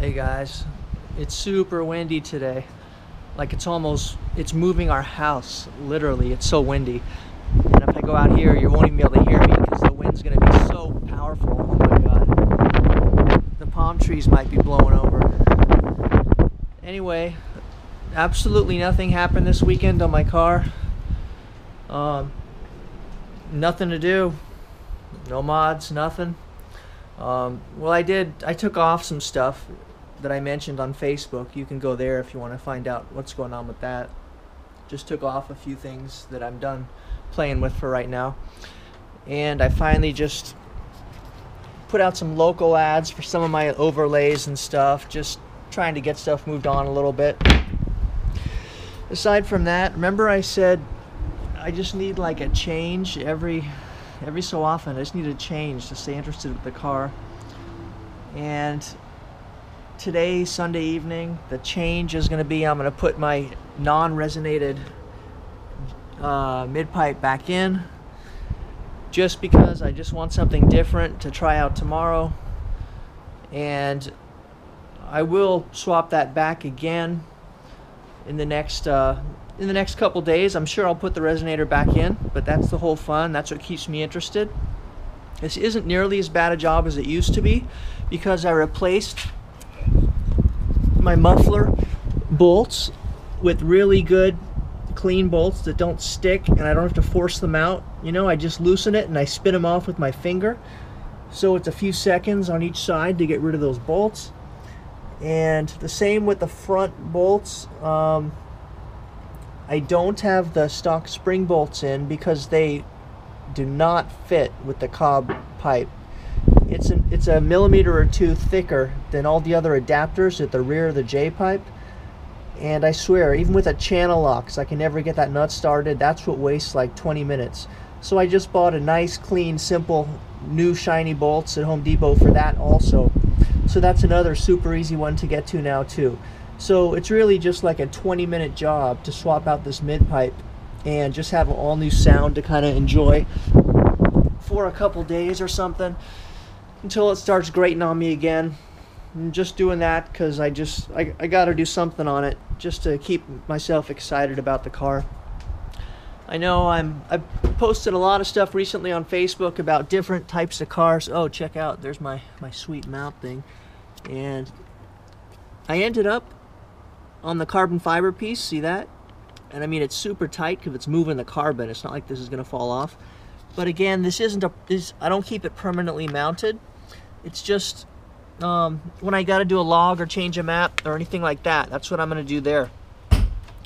Hey guys, it's super windy today. Like it's moving our house, literally. It's so windy. And if I go out here, you won't even be able to hear me because the wind's gonna be so powerful. Oh my God. The palm trees might be blowing over. Anyway, absolutely nothing happened this weekend on my car. Nothing to do. No mods, nothing. Well, I took off some stuff that I mentioned on Facebook. You can go there if you want to find out what's going on with that. Just took off a few things that I'm done playing with for right now. And I finally just put out some local ads for some of my overlays and stuff, just trying to get stuff moved on a little bit. Aside from that, remember I said I just need like a change every so often. I just need a change to stay interested with the car. And today, Sunday evening, the change is going to be I'm going to put my non-resonated mid-pipe back in, just because I just want something different to try out tomorrow. And I will swap that back again in the next in the next couple days. I'm sure I'll put the resonator back in, but that's the whole fun. That's what keeps me interested. This isn't nearly as bad a job as it used to be because I replaced my muffler bolts with really good clean bolts that don't stick and I don't have to force them out. You know, I just loosen it and I spin them off with my finger. So it's a few seconds on each side to get rid of those bolts. And the same with the front bolts. I don't have the stock spring bolts in because they do not fit with the Cobb pipe. It's a millimeter or two thicker than all the other adapters at the rear of the J pipe. And I swear, even with a channel lock, I can never get that nut started. That's what wastes like 20 minutes. So I just bought a nice, clean, simple, new shiny bolts at Home Depot for that also. So that's another super easy one to get to now too. So it's really just like a 20-minute job to swap out this mid-pipe and just have an all-new sound to kind of enjoy for a couple days or something until it starts grating on me again. I'm just doing that because I got to do something on it just to keep myself excited about the car. I know I've posted a lot of stuff recently on Facebook about different types of cars. Oh, check out, there's my sweet mount thing. And I ended up on the carbon fiber piece, see that? And I mean, it's super tight because it's moving the carbon. It's not like this is going to fall off. But again, I don't keep it permanently mounted. It's just when I got to do a log or change a map or anything like that, that's what I'm going to do there.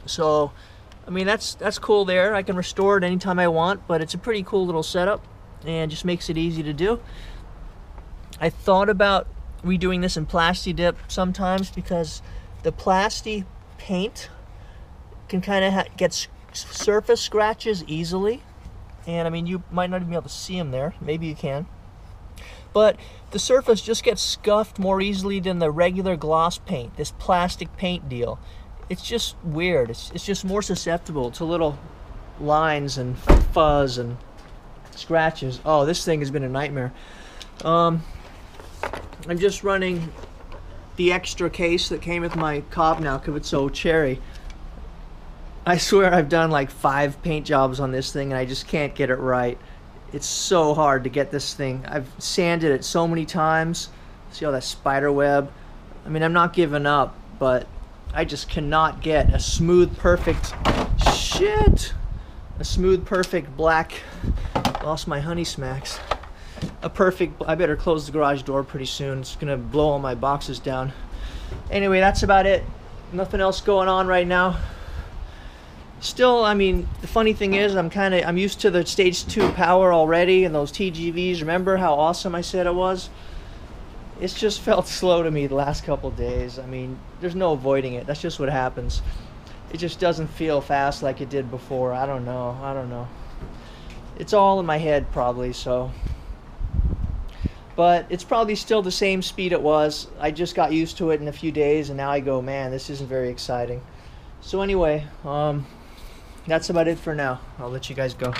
So, I mean, that's cool there. I can restore it anytime I want, but it's a pretty cool little setup and just makes it easy to do. I thought about redoing this in Plasti Dip sometimes because the Plasti paint can kind of get surface scratches easily, and I mean you might not even be able to see them there, maybe you can, but the surface just gets scuffed more easily than the regular gloss paint, this plastic paint deal. It's just weird, it's just more susceptible to little lines and fuzz and scratches. Oh, this thing has been a nightmare. I'm just running the extra case that came with my Cobb now because it's so cherry. I swear I've done like 5 paint jobs on this thing and I just can't get it right. It's so hard to get this thing. I've sanded it so many times. See all that spider web? I mean, I'm not giving up, but I just cannot get a smooth, perfect, a smooth, perfect black, lost my honey smacks. I better close the garage door pretty soon. It's gonna blow all my boxes down. Anyway, that's about it. Nothing else going on right now. Still, I mean, the funny thing is I'm used to the stage 2 power already and those TGVs. Remember how awesome I said it was? It's just felt slow to me the last couple days. I mean, there's no avoiding it. That's just what happens. It just doesn't feel fast like it did before. I don't know. It's all in my head probably, so. But it's probably still the same speed it was. I just got used to it in a few days, and now I go, man, this isn't very exciting. So anyway, that's about it for now. I'll let you guys go.